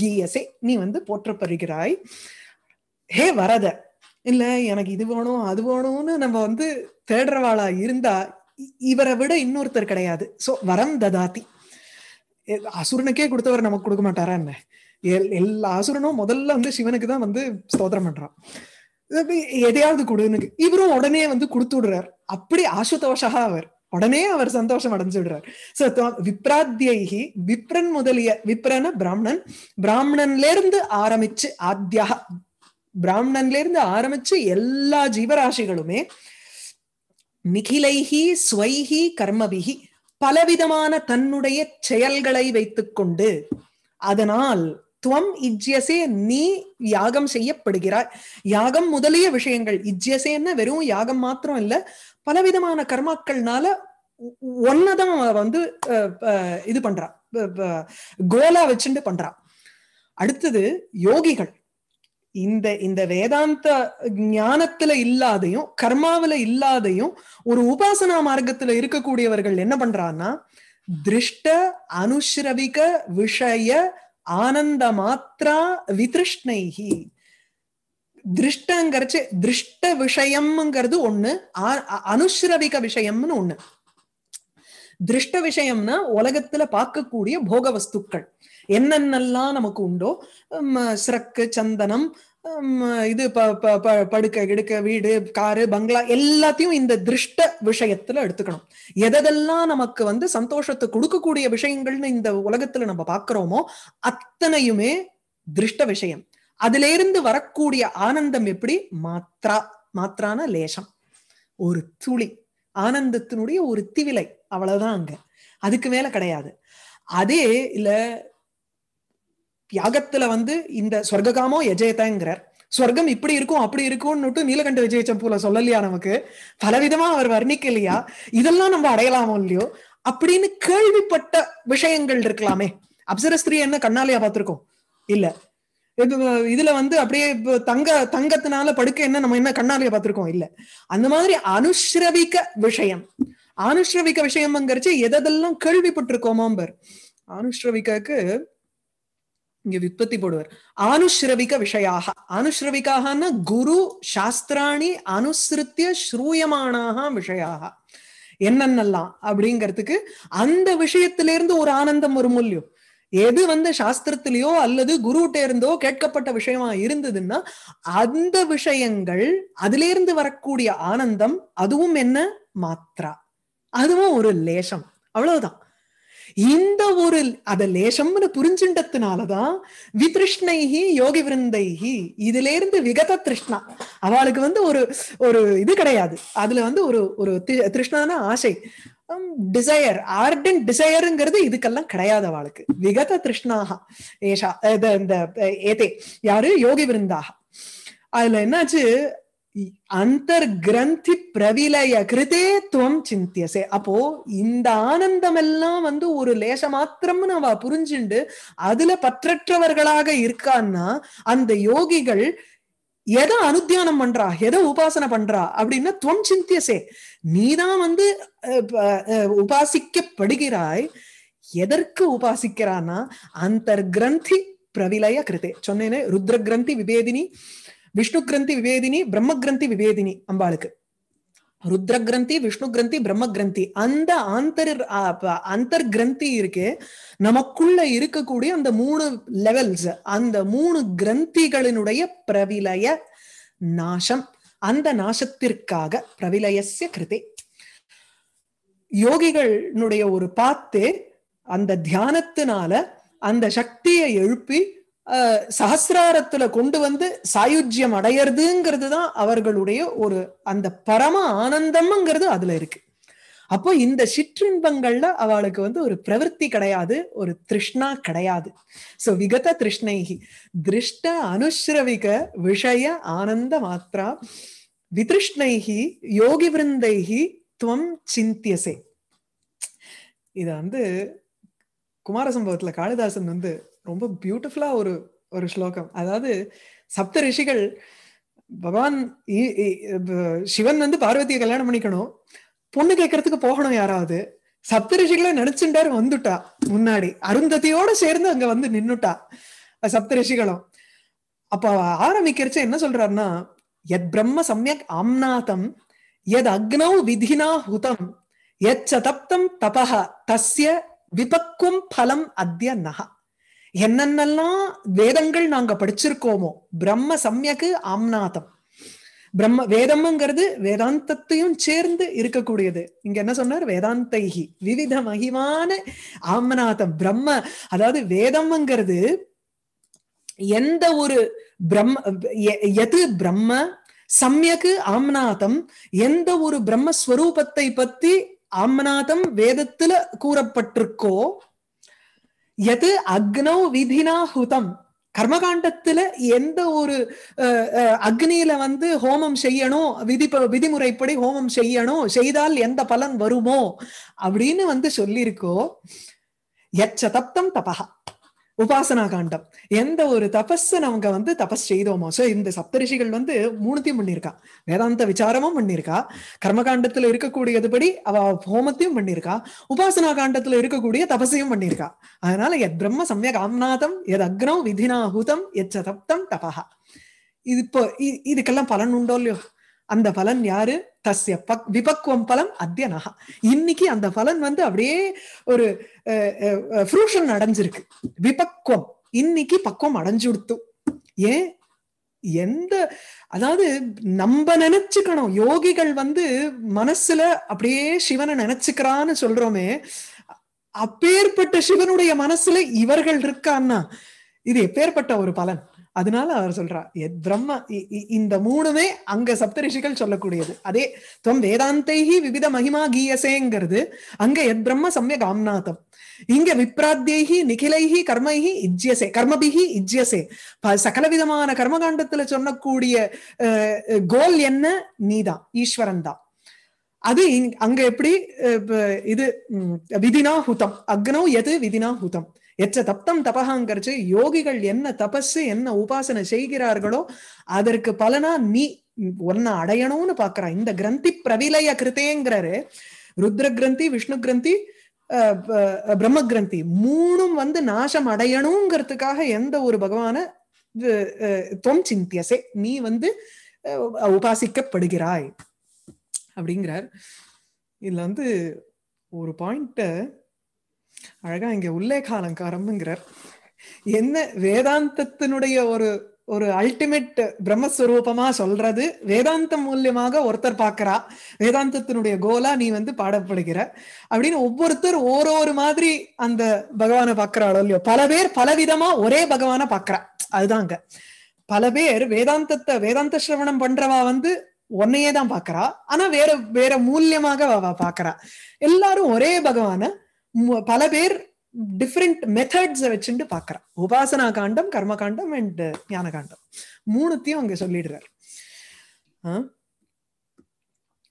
கீயசே, நீ வந்து போற்றப்படுகிறாய். ஹே வரத, இல்ல எனக்கு இது வேணும் அது வேணும்னு நம்ம வந்து தேடுறவாளா இருந்தா இவரை விட இன்னொருத்தர் கிடையாது. சோ வரம் ததாதி, அசுரனுக்கே கொடுத்தவர் நமக்கு கொடுக்க மாட்டாரா என்ன? எல்லா அசுரனும் முதல்ல வந்து சிவனுக்குதான் வந்து ஸ்தோத்திரம் பண்றான், எதையாவது கொடுன்னு. இவரும் உடனே வந்து கொடுத்து விடுறார். அப்படி ஆசுதோஷா அவர், உடனே அவர் சந்தோஷம் அடைஞ்சுடுறார். சோ விப்ராத்யைஹி, விப்ரன் முதலிய, விப்ரன பிராமணன், பிராமணன்ல இருந்து ஆரம்பிச்சு எல்லா ஜீவராசிகளுமே, நிகிலைஹி ஸ்வைஹி கர்மபிஹி, பலவிதமான தன்னுடைய செயல்களை வைத்துக்கொண்டு, அதனால் துவம் இஜ்யசே நீ யாகம் செய்யப்படுகிறாய். யாகம் முதலிய விஷயங்கள், இஜ்யசேன்னு வெறும் யாகம் மாத்திரம் இல்ல, பலவிதமான கர்மாக்கள்னால ஒன்னதான் வந்து இது பண்றா, கோலா வச்சுட்டு பண்றா. அடுத்தது யோகிகள் இந்த வேதாந்த ஞானத்துல இல்லாதையும் கர்மாவில இல்லாதையும் ஒரு உபாசனா மார்க்கத்துல இருக்கக்கூடியவர்கள் என்ன பண்றான்னா, திருஷ்ட அனுஷ்ரவிக விஷய ஆனந்த மாத்ரா விதிருஷ்ணைஹி. திருஷ்டங்கிறச்சு திருஷ்ட விஷயம்ங்கிறது ஒண்ணு, அனுஷ்ரவிக விஷயம்னு ஒண்ணு. திருஷ்ட விஷயம்னா உலகத்துல பார்க்கக்கூடிய போக வஸ்துக்கள் என்னென்னலாம் நமக்கு உண்டோ, சிறக்கு, சந்தனம், இது படுக்க கிடுக்க, வீடு, காரு, பங்களா, எல்லாத்தையும் இந்த திருஷ்ட விஷயத்துல எடுத்துக்கணும். எதெல்லாம் நமக்கு வந்து சந்தோஷத்தை கொடுக்கக்கூடிய விஷயங்கள்னு இந்த உலகத்துல நம்ம பாக்குறோமோ அத்தனையுமே திருஷ்ட விஷயம். அதுல இருந்து வரக்கூடிய ஆனந்தம் எப்படி, மாத்ரா, மாத்ரான லேசம், ஒரு துளி, ஆனந்தத்தினுடைய ஒரு திவிலை, அவ்வளவுதான் அங்க, அதுக்கு மேல கிடையாது. அதே இல்ல யாகத்துல வந்து இந்த சொர்க்ககாமோ எஜயதங்கிறார், சொர்க்கம் இப்படி இருக்கும் அப்படி இருக்கும்னுட்டு நீலகண்ட விஜய சம்பூல சொல்லலையா, நமக்கு பலவிதமா அவர் வர்ணிக்கலையா, இதெல்லாம் நம்ம அடையலாமோ இல்லையோ அப்படின்னு கேள்விப்பட்ட விஷயங்கள் இருக்கலாமே. அப்சரஸ்திரீ என்ன கண்ணாலையா பார்த்திருக்கோம் இல்ல, இதுல வந்து அப்படியே தங்கத்தினால படுக்க என்ன நம்ம என்ன கண்ணாலையா பார்த்திருக்கோம் இல்ல. அந்த மாதிரி அனுஷ்ரவிக விஷயம், அனுஷ்ரவிக விஷயம்ங்கிறச்சு எதெல்லாம் கேள்விப்பட்டிருக்கோமாம்பர். அனுஷ்ரவிகாக்கு இங்க விற்பத்தி போடுவார், அனுஷ்ரவிக விஷயாக. அனுஷ்ரவிகாகனா குரு சாஸ்திராணி அனுசிருத்திய ஸ்ரூயமானாக விஷயாக, என்னென்னலாம் அப்படிங்கிறதுக்கு அந்த விஷயத்திலிருந்து ஒரு ஆனந்தம், ஒரு மூல்யம். எது வந்து சாஸ்திரத்திலேயோ அல்லது குருட்ட இருந்தோ கேட்கப்பட்ட விஷயமா இருந்ததுன்னா அந்த விஷயங்கள் அதிலிருந்து வரக்கூடிய ஆனந்தம், அதுவும் என்ன, மாத்ரா, அதுவும் ஒரு லேசம், அவ்வளவுதான். இந்த ஒரு அத லேசம்னு புரிஞ்சுட்டதுனாலதான் விதிருஷ்ணைஹி யோகி விருந்தைஹி, இதுல இருந்து விகத திருஷ்ணா, அவளுக்கு வந்து ஒரு ஒரு இது கிடையாது, அதுல வந்து ஒரு ஒரு திருஷ்ணான ஆசை, டிசையர், ஆர்டன்ட் டிசையருங்கிறது இதுக்கெல்லாம் கிடையாது அவளுக்கு. விகத திருஷ்ணாக ஏஷா இந்த ஏதே யாரு, யோகி விருந்தாக. அதுல என்னாச்சு, அந்தர் கிரந்தி பிரவிலய கிருதே துவம் சிந்தியசே. அப்போ இந்த ஆனந்தம் எல்லாம் வந்து ஒரு லேச மாத்திரம்னு அவ புரிஞ்சுண்டு அதுல பற்றற்றவர்களாக இருக்கான்னா, அந்த யோகிகள் எதை அனுத்தியானம் பண்றா, எதை உபாசனை பண்றா அப்படின்னா, துவம் சிந்தியசே, நீதான் வந்து உபாசிக்கப்படுகிறாய். எதற்கு உபாசிக்கிறான்னா, அந்தர் கிரந்தி பிரவிலய கிருதே சொன்னேனே, ருத்ர கிரந்தி விவேதினி, விஷ்ணு கிரந்தி விவேதினி, பிரம்ம கிரந்தி விவேதினி. அம்பாளுக்கு ருத்ர கிரந்தி, விஷ்ணு கிரந்தி, பிரம்ம கிரந்தி, அந்த அந்தர் கிரந்தி இருக்கு, நமக்குள்ள இருக்கக்கூடிய அந்த 3 லெவல்ஸ், அந்த 3 கிரந்திகளினுடைய பிரவிலய நாசம், அந்த நாசத்திற்காக பிரவிலயசிய கிருதே. யோகிகளுடைய ஒரு பாத்து அந்த தியானத்தினால அந்த சக்தியை எழுப்பி சஹசிராரத்துல கொண்டு வந்து சாயுஜ்யம் அடையிறதுங்கிறது தான் அவர்களுடைய ஒரு அந்த பரம ஆனந்தம்ங்கிறது அதுல இருக்கு. அப்போ இந்த சிற்றின்பங்கள்ல அவளுக்கு வந்து ஒரு பிரவருத்தி கிடையாது, ஒரு திருஷ்ணா கிடையாது. சோ விகத திருஷ்ணைகி திருஷ்ட அனுஷ்ரவிக விஷய ஆனந்த மாத்ரா விதிருஷ்ணைகி யோகி விருந்தைகி துவம் சிந்தியசே. இத வந்து குமார சம்பவத்துல காளிதாசன் வந்து ரொம்ப பியூட்டிஃபுல்லா ஒரு ஸ்லோகம், அதாவது சப்த ரிஷிகள், பகவான் சிவன் வந்து பார்வதியை கல்யாணம் பண்ணிக்கணும், பொண்ணு கேட்கறதுக்கு போகணும், யாராவது சப்த ரிஷிகளை நினைச்சுட்டாரு, வந்துட்டா முன்னாடி அருந்ததியோட சேர்ந்து அங்க வந்து நின்னுட்டா சப்த ரிஷிகளும். அப்ப ஆரம்பிக்கிறச்சு என்ன சொல்றாருன்னா, எத் பிரம்ம சம்யக் ஆம்நாதம் எத் அக்னௌ விதினா ஹுதம் எத் சதப்தம் தபஹ தஸ்ய விபக்வம் பலம் அத்ய நஹ. என்னென்னலாம் வேதங்கள் நாங்க படிச்சிருக்கோமோ, பிரம்ம சம்யக்கு ஆம்நாதம், பிரம்ம வேதம்ங்கிறது வேதாந்தத்தையும் சேர்ந்து இருக்கக்கூடியது. இங்க என்ன சொன்னார், வேதாந்தைகி விவித மகிமான ஆம்நாதம் பிரம்ம, அதாவது வேதம்ங்கிறது எந்த ஒரு பிரம்ம, எது பிரம்ம சம்யக்கு ஆம்நாதம், எந்த ஒரு பிரம்மஸ்வரூபத்தை பத்தி आम्नातं वेदत्तिल कूरपट्टिरुक्को यत् अग्नौ विधिना हुतं कर्मकाण्डत्तिल एंद ओरु अग्नियिल वंदु होमम सेयणो विधिमुरैपडी होमम सेयणो सेयदाल एंद पलन वरुमो अप्पडिनु वंदु सोल्लिरुक्को यच्च तप्तं तपः उपासना कांडम एंद ओरु तपस्स नमक्कु वंदु तपस् सेयदोमो सो इंद सप्तऋषिकल वंदु मूणुथैयुम पण्णिरुक्का वेदांत विचारमुम पण्णिरुक्का कर्मकाण्डत्तिल इरुक्कूडियदपडी अव होमत्तैयुम पण्णिरुक्का उपासना काण्डत्तिल इरुक्कूडिय तपस्सैयुम पण्णिरुक्का अदनाल यद् ब्रह्म सम्यक् आम्नातं यद् अग्नौ विधिनाहुतं यच्च तप्तं तपः इदु इप्पो इदुक्कल्लाम पलन उंडो इल्लैयो अंद फलन यारु तस्य विपक्वं फलं अद्यनः इन्निकी अंद फलन वंदु अप्पडिये ओरु फ्रूशन अडंजिरुक्कु विपक्वं इन्निकी पक्वम अडंजिरुत्तु ए எந்த அதாவது நம்ம நினைச்சுக்கணும் யோகிகள் வந்து மனசுல அப்படியே சிவனை நினைச்சுக்கறான்னு சொல்றோமே அப்பேர்ப்பட்ட சிவனுடைய மனசுல இவர்கள் இருக்கான்னா இது எப்பேர்ப்பட்ட ஒரு பலன் அதனால அவர் சொல்றா பிரம்ம இந்த மூணுமே அங்க சப்தரிஷிகள் சொல்லக்கூடியது அதே தம் வேதாந்தைஹி விவித மகிமா கீயசேங்கிறது அங்க எத் பிரம்ம சம்யக் ஆம்நாதம் இங்க விப்ராத்யைஹி நிகிலைஹி கர்மைஹி இஜ்யசே கர்மபிஹி இஜ்யசே சகலவிதமான கர்மகாண்டத்துல சொன்னக்கூடிய கோல் என்ன நீதான் ஈஸ்வரன்தான் அது அங்க எப்படி இது விதினா ஹுதம் அக்னோ எது விதினா ஹுதம் எச்ச தப்தம் தபஹாங்கர்ச்சு யோகிகள் என்ன தபஸு என்ன உபாசனை செய்கிறார்களோ அதற்கு பலனா நீ ஒன்ன அடையணும்னு பாக்குறா இந்த கிரந்தி பிரவிலய கிருதேங்கிறாரு ருத்ர கிரந்தி விஷ்ணு கிரந்தி பிரம்ம கிரந்தி மூணும் வந்து நாசம் அடையணுங்கிறதுக்காக எந்த ஒரு பகவான தொம் சிந்தியசே நீ வந்து உபாசிக்கப்படுகிறாய் அப்படிங்கிறார் இதுல வந்து ஒரு பாயிண்ட் அழகா இங்க உல்லேக அலங்காரம்ங்கிறார் என்ன வேதாந்தத்தினுடைய ஒரு ஒரு அல்டிமேட் பிரம்மஸ்வரூபமா சொல்றது வேதாந்தம் மூலமாக ஒருத்தர் பாக்குறா வேதாந்தத்தினுடைய கோலா நீ வந்து பாடப்படுகிற அப்படின்னு ஒவ்வொருத்தர் ஓரொரு மாதிரி அந்த பகவானை பாக்குறாளோ இல்லையோ பல பேர் பலவிதமா ஒரே பகவானை பாக்குறா அதுதாங்க பல பேர் வேதாந்தத்தை வேதாந்த சிரவணம் பண்றவா வந்து ஒன்னையே தான் பாக்குறா ஆனா வேற வேற மூலமாக பாக்குறா எல்லாரும் ஒரே பகவான பல பேர் டிஃபரெண்ட் மெத்தட்ஸ் வச்சுட்டு பாக்குறா உபாசனா காண்டம் கர்ம காண்டம் அண்ட் ஞான காண்டம் மூணுத்தையும் அங்க சொல்லிடுறாரு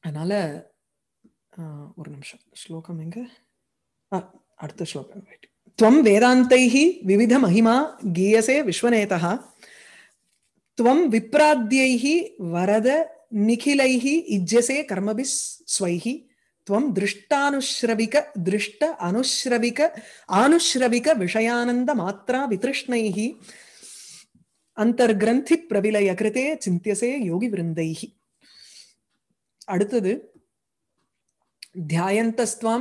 அதனால ஒரு நிமிஷம் ஸ்லோகம் எங்க அடுத்த ஸ்லோகம் துவம் வேதாந்தைஹி விவித மகிமா கீயசே விஸ்வநேதஹ துவம் விப்ராத்யைஹி வரத நிகிலைஹி இஜ்யசே கர்மபிஸ் ஸ்வைஹி दृष्टानुश्रविक दृष्ट अनुश्रविक आनुश्रविक विषयानंद मात्रा वितृष्णैहि अंतर्ग्रंथि प्रविलय कृते चिंत्यसे योगी वृंदैहि அடுத்து ध्यायन्तस्त्वां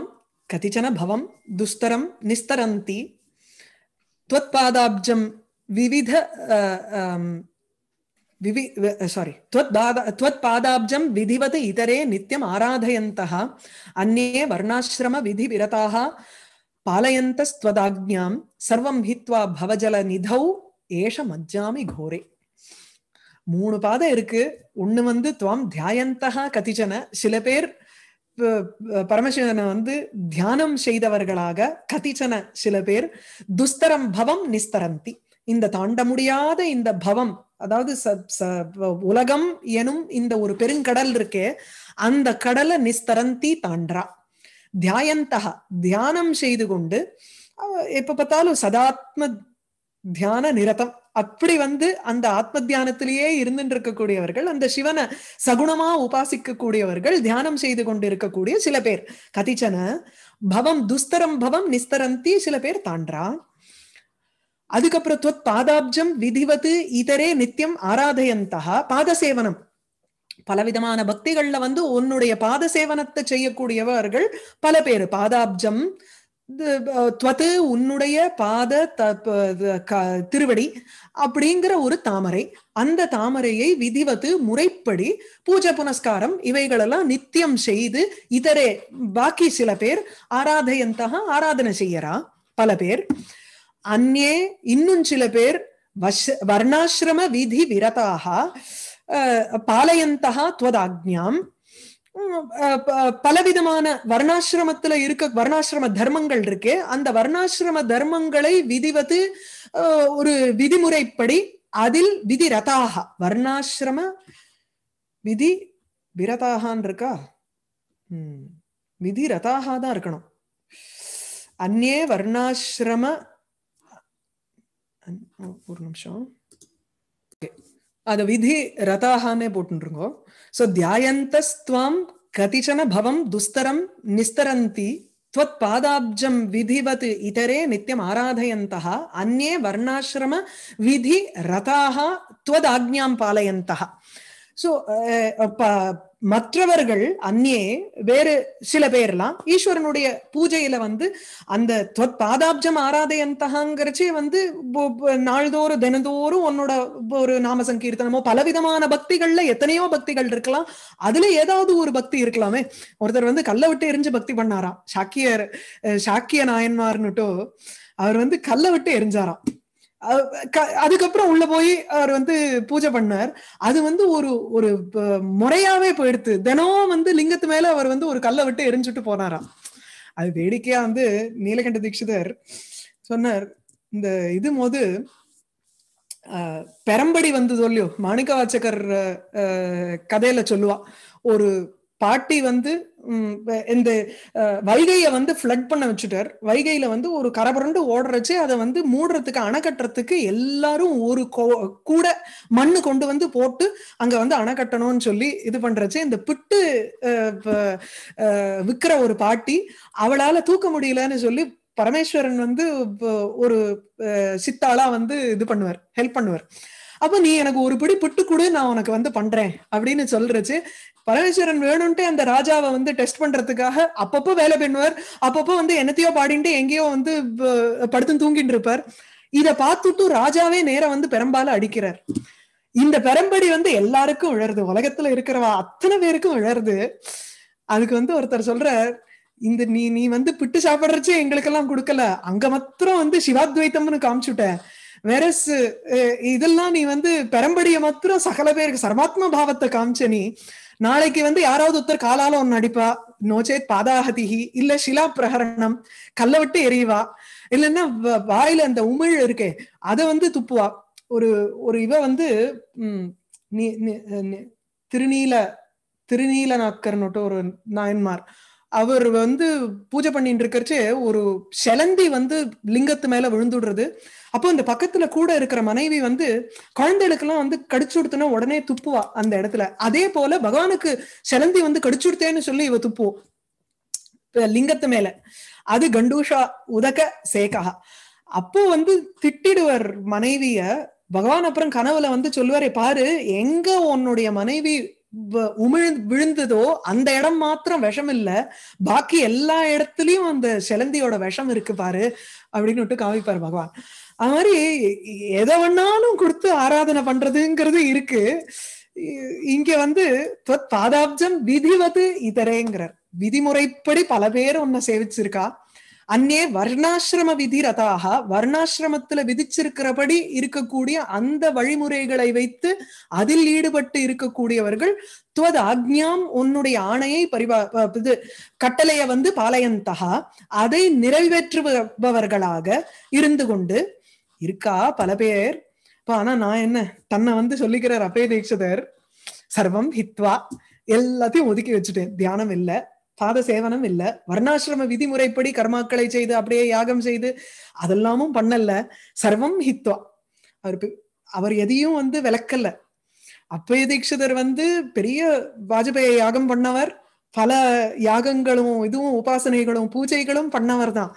कतिचन भवं दुस्तरं निस्तरन्ति त्वत्पादाब्जं विविध त्वत्पादाब्जं विधिवत इतरे नित्यं आराधयन्तः अन्ये वर्णाश्रम विधिविरताः पालयन्तस्त्वदाज्ञां सर्वं हित्वा भवजलनिधौ एष मज्जामि घोरे மூணு பாதை இருக்கு ஒண்ணு வந்து துவம் ध्यायन्तः கதிஜன சில பேர் பரமசிவனை வந்து தியானம் செய்தவர்களாக கதிஜன சில பேர் துஸ்தரம் பவம் நிஸ்தரந்தி இந்த தாண்ட முடியாத இந்த பவம் அதாவது உலகம் எனும் இந்த ஒரு பெருங்கடல் இருக்கே அந்த கடலை நிஸ்தரந்தி தாண்டா தியாயந்தா தியானம் செய்து கொண்டு எப்ப பார்த்தாலும் சதாத்ம தியான நிரதம் அப்படி வந்து அந்த ஆத்ம தியானத்திலேயே இருந்துட்டு இருக்கக்கூடியவர்கள் அந்த சிவனை சகுணமா உபாசிக்க கூடியவர்கள் தியானம் செய்து கொண்டு இருக்கக்கூடிய சில பேர் கதிச்சன பவம் துஸ்தரம் பவம் நிஸ்தரந்தி சில பேர் தாண்டா அதுக்கப்புறம் துவத் பாதாப்ஜம் விதிவது இதரே நித்தியம் ஆராதயந்தஹா பாதசேவனம் பலவிதமான பக்திகள்ல வந்து உன்னுடைய பாதசேவனத்தை செய்யக்கூடியவர்கள் பல பேர் பாதாப்ஜம் துவத்து உன்னுடைய பாத திருவடி அப்படிங்கிற ஒரு தாமரை அந்த தாமரையை விதிவது முறைப்படி பூஜை புனஸ்காரம் இவைகளெல்லாம் நித்தியம் செய்து இதரே பாக்கி சில பேர் ஆராதயந்தஹா ஆராதனை செய்யறா பல பேர் அன்யே இன்னும் சில பேர் வர்ணாசிரம விதி விரதாக பாலயந்தா துவதாக்ஞாம் பல விதமான வர்ணாசிரமத்துல இருக்க வர்ணாசிரம தர்மங்கள் இருக்கு. அந்த வர்ணாசிரம தர்மங்களை விதிவது ஒரு விதிமுறைப்படி அதில் விதி ரதாக வர்ணாசிரம விதி விரதாகான் இருக்கா விதி ரதாக தான் இருக்கணும். அந்நே வர்ணாசிரம ஒரு நிமிஷம் विधि रताहाने पोट्टुंड्रुंगो सो ध्यायन्तस्त्वां कतिचन भवं दुस्तरं निस्तरन्ति त्वत्पादाब्जं विधिवत् इतरे नित्यं आराधयन्तः अन्ये वर्णाश्रम विधि रताः त्वदाज्ञां पालयन्तः सो மற்றவர்கள் அந்நியே வேறு சில பேர்லாம் ஈஸ்வரனுடைய பூஜையில அந்த பாதாப்ஜம் ஆராதையந்தகங்கிறச்சே நாள்தோறும் தினந்தோறும் உன்னோட ஒரு நாம சங்கீர்த்தனமோ பலவிதமான பக்திகள்ல எத்தனையோ பக்திகள் இருக்கலாம். அதுல ஏதாவது ஒரு பக்தி இருக்கலாமே. ஒருத்தர் கல்லை விட்டு எரிஞ்சு பக்தி பண்ணாராம். சாக்கிய நாயன்மார்னுட்டோ அவர் கல்லை விட்டு எரிஞ்சாராம். அதுக்கப்புறம் உள்ள போய் அவர் பூஜை பண்ணார். அது ஒரு ஒரு முறையாவே போயிடுத்து. தினம் லிங்கத்து மேல அவர் ஒரு கல்லை விட்டு எரிஞ்சுட்டு போனாராம். அது வேடிக்கையா நீலகண்ட தீட்சிதர் சொன்னார். இந்த இது போது பெரம்படி சொல்லியோ மாணிக்க வாச்சகர் கதையில சொல்லுவா. ஒரு பாட்டி இந்த வைகைய ஃப்ளட் பண்ண வச்சுட்டார். வைகையில ஒரு கரபரண்டு ஓடுறச்சு அதை மூடுறதுக்கு அணை கட்டுறதுக்கு எல்லாரும் ஒரு கூட மண்ணு கொண்டு போட்டு அங்க அணை கட்டணும்னு சொல்லி இது பண்றச்சு இந்த பிட்டு விற்கிற ஒரு பாட்டி அவளால தூக்க முடியலன்னு சொல்லி பரமேஸ்வரன் ஒரு சித்தாளா இது பண்ணுவார், ஹெல்ப் பண்ணுவார். அப்ப நீ எனக்கு ஒரு பிடி பிட்டு கொடு, நான் உனக்கு பண்றேன் அப்படின்னு சொல்றச்சு. பரமேஸ்வரன் வேணும்ட்டு அந்த ராஜாவை டெஸ்ட் பண்றதுக்காக அப்பப்போ வேலை பண்ணுவார். அப்பப்போ என்னத்தையோ பாடிட்டு எங்கேயோ படுத்து தூங்கிட்டு இருப்பார். இதை பார்த்துட்டு ராஜாவே நேரம் பெரம்பால அடிக்கிறார். இந்த பெரம்படி எல்லாருக்கும் விழருது, உலகத்துல இருக்கிறவா அத்தனை பேருக்கும் விழருது. அதுக்கு ஒருத்தர் சொல்றார், இந்த நீ பிட்டு சாப்பிடுறச்சு எங்களுக்கு எல்லாம் கொடுக்கல, அங்க மாத்திரம் சிவாத்வைத்தம்னு காமிச்சுட்ட. வேறஸ் இதெல்லாம் நீ பெரம்படிய மாத்திரம் சகல பேருக்கு சர்வாத்ம பாவத்தை காமிச்ச. நீ நாளைக்கு யாராவது ஒருத்தர் காலால ஒன்னு அடிப்பா, நோச்சேத் பாதாகதிகி, இல்ல சிலா பிரகரணம் கல்ல விட்டு எரியவா, இல்லைன்னா வாயில அந்த உமிழ் இருக்கே அத துப்புவா. ஒரு ஒரு இவ திருநீல நாக்கர்னுட்டு ஒரு நாயன்மார் அவர் பூஜை பண்ணிட்டு இருக்கிறச்சே ஒரு செலந்தி லிங்கத்து மேல விழுந்துடுறது. அப்போ அந்த பக்கத்துல கூட இருக்கிற மனைவி குழந்தைகளுக்கு எல்லாம் கடிச்சு கொடுத்தனா உடனே துப்புவா அந்த இடத்துல. அதே போல பகவானுக்கு செலந்தி கடிச்சு கொடுத்தேன்னு சொல்லி இவ துப்புவோம் லிங்கத்து மேல. அது கண்டூஷா உதக சேகா. அப்போ திட்டிடுவர் மனைவிய பகவான். அப்புறம் கனவுல சொல்லுவாரே, பாரு எங்க உன்னுடைய மனைவி விழுந்ததோ அந்த இடம் மாத்திரம் விஷம் இல்ல, பாக்கி எல்லா இடத்துலயும் அந்த செலந்தியோட விஷம் இருக்கு பாரு அப்படின்னு காமிப்பார் பகவான். அது மாதிரி எதை வேணாலும் கொடுத்து ஆராதனை பண்றதுங்கிறது இருக்கு. இங்க பாதாப்ஜம் விதிவது இதரேங்கிறார். விதிமுறைப்படி பல பேர் உன்னை சேவிச்சிருக்கா. அந்நே வர்ணாசிரம விதி ரதாக வர்ணாசிரமத்துல விதிச்சிருக்கிறபடி இருக்கக்கூடிய அந்த வழிமுறைகளை வைத்து அதில் ஈடுபட்டு இருக்கக்கூடியவர்கள் துவத் ஆக்ஞாம் உன்னுடைய ஆணையை இது கட்டளைய பாலயந்தகா அதை நிறைவேற்றுபவர்களாக இருந்து கொண்டு இருக்கா பல பேர். ஆனா நான் என்ன தன்னை சொல்லிக்கிறார் அப்பய தீட்சிதர், சர்வம் ஹித்வா எல்லாத்தையும் ஒதுக்கி வச்சுட்டேன், தியானம் இல்ல, பாத சேவனம் இல்ல, வர்ணாசிரம விதிமுறைப்படி கர்மாக்களை செய்து அப்படியே யாகம் செய்து அதெல்லாமும் பண்ணல, சர்வம் ஹித்வா. அவர் எதையும் விளக்கல. அப்பய தீட்சிதர் பெரிய வாஜ்பேய யாகம் பண்ணவர், பல யாகங்களும் இதுவும் உபாசனைகளும் பூஜைகளும் பண்ணவர் தான்.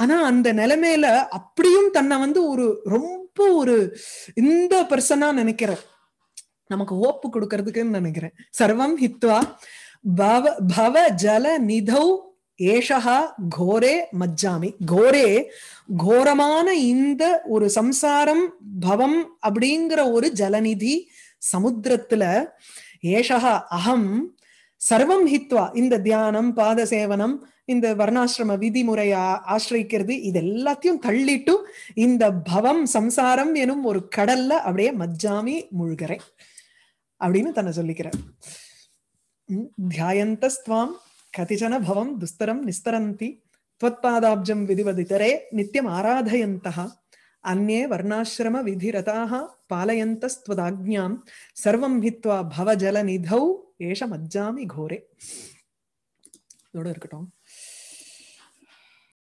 ஆனா அந்த நிலைமையில அப்படியும் தன்னை ஒரு ரொம்ப ஒரு இந்த பர்சனா நினைக்கிறார், நமக்கு ஓப்பு கொடுக்கறதுக்குன்னு நினைக்கிறேன். சர்வம் ஹித்வா भव जल निधौ एषः घोरे मज्जामि. घोरे घोरமான இந்த ஒரு சம்சாரம் பவம் அப்படிங்கிற ஒரு ஜலநிதி சமுத்திரத்துல ஏஷஹ அகம் சர்வம் ஹித்வா. இந்த தியானம் பாத சேவனம் இந்த வர்ணாசிரம விதிமுறையா ஆசிரிக்கிறது இது எல்லாத்தையும் தள்ளிட்டு இந்த பவம் சம்சாரம் எனும் ஒரு கடல்ல அப்படியே மஜ்ஜாமி முழுகிறேன் அப்படின்னு தன்னை சொல்லிக்கிறார். ध्यायन्तस्त्वां कतिचन भवं दुस्तरं निस्तरन्ति त्वत्पादाब्जं विधिवदितरे नित्यम् आराधयन्तः अन्ये वर्णाश्रम विधिरताः पालयन्तस्त्वदाज्ञां सर्वं हित्वा भवजलनिधौ एष मज्जामि घोरे.